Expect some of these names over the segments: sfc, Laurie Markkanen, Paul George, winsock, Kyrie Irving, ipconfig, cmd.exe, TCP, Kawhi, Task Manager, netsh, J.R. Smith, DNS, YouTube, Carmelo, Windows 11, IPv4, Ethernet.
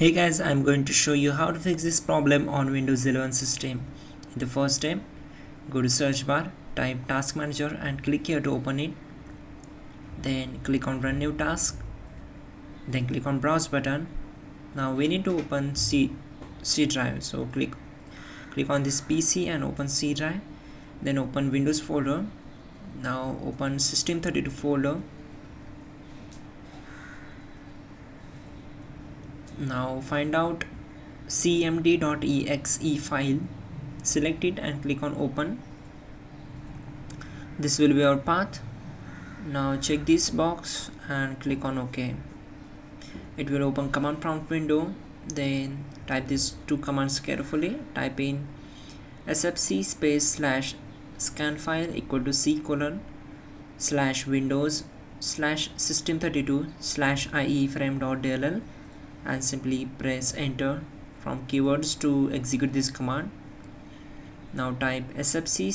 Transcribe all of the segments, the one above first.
Hey guys, I'm going to show you how to fix this problem on Windows 11 system. In the first step, go to search bar, type Task Manager and click here to open it. Then click on Run New Task. Then click on Browse button. Now we need to open C drive. So click on this PC and open C drive. Then open Windows folder. Now open System32 folder. Now find out cmd.exe file, select it and click on open. This will be our path. Now check this box and click on OK. It will open command prompt window. Then type these two commands carefully. Type in sfc scan file equal to c:/windows/system32/ieframe.dll and simply press enter from keywords to execute this command. Now type sfc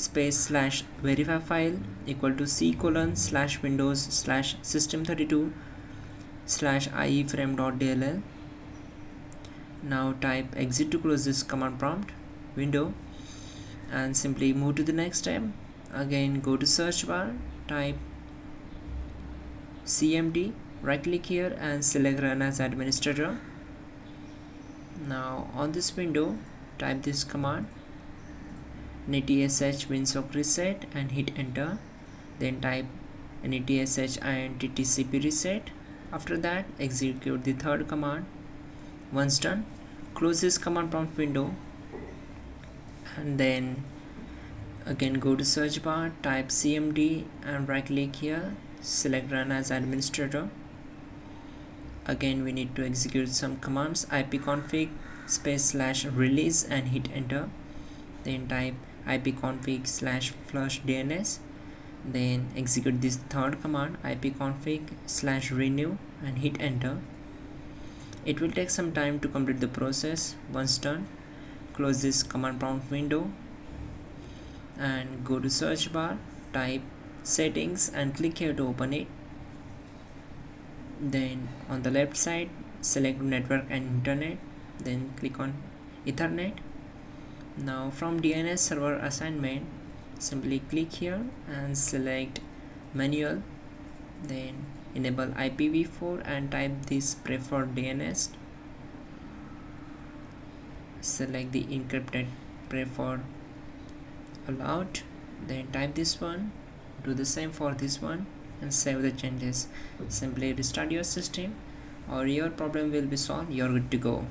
/verify file equal to c:/windows/system32/ieframe.dll. Now type exit to close this command prompt window and simply move to the next step. Again go to search bar, type cmd, right click here and select Run as administrator. Now on this window type this command netsh winsock reset and hit enter. Then type netsh int tcp reset. After that execute the third command. Once done, close this command prompt window and then again go to search bar, type cmd and right click here, select Run as administrator. Again we need to execute some commands, ipconfig /release and hit enter. Then type ipconfig /flush DNS. Then execute this third command, ipconfig /renew and hit enter. It will take some time to complete the process. Once done, close this command prompt window and go to search bar, type settings and click here to open it. Then on the left side select network and internet, then click on Ethernet. Now from DNS server assignment simply click here and select manual, then enable IPv4 and type this preferred DNS, select the encrypted preferred allowed, then type this one, do the same for this one and save the changes. Simply restart your system or your problem will be solved. You're good to go.